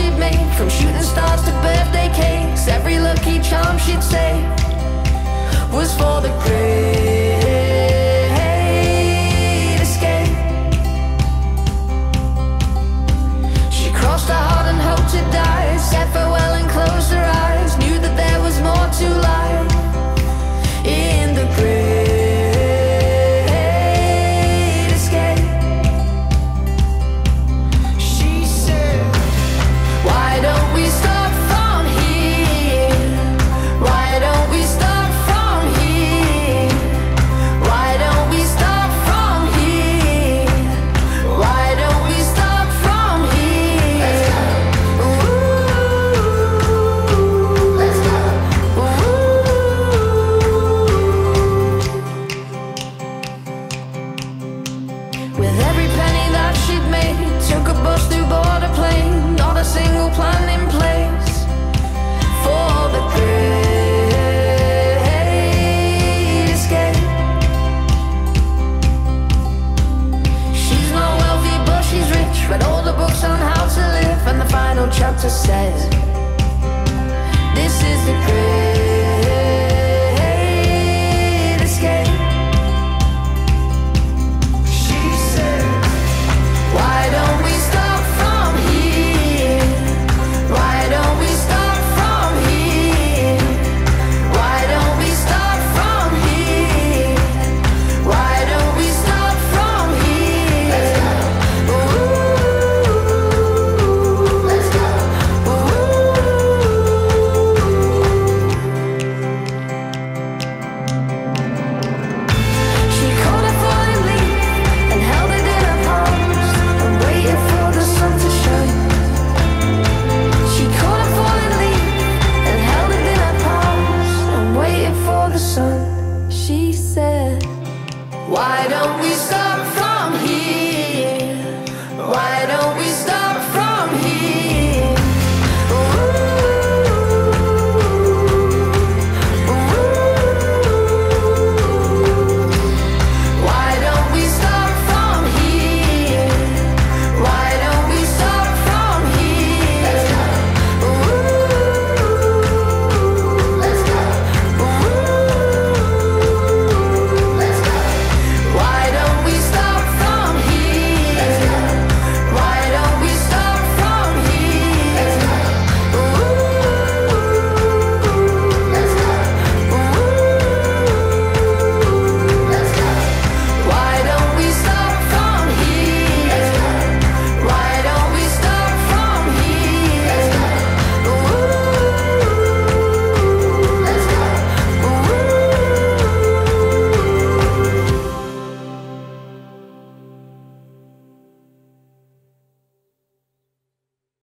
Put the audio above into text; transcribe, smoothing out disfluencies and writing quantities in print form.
she'd make, from shooting stars to birthday cakes. Every lucky charm she'd say was for the great escape. She crossed her heart and hoped to die, said farewell and closed her eyes, knew that there was more to life in the great escape. She said, why don't we start from here? Why don't we start from here? Why don't we start from here? Why don't we start from here? Let's go. Ooh. Let's go. Ooh. With every penny that she'd made, took a bus through border plane, not a single plan in place for the great escape. She's not wealthy, but she's rich, read all the books on how to live, and the final chapter says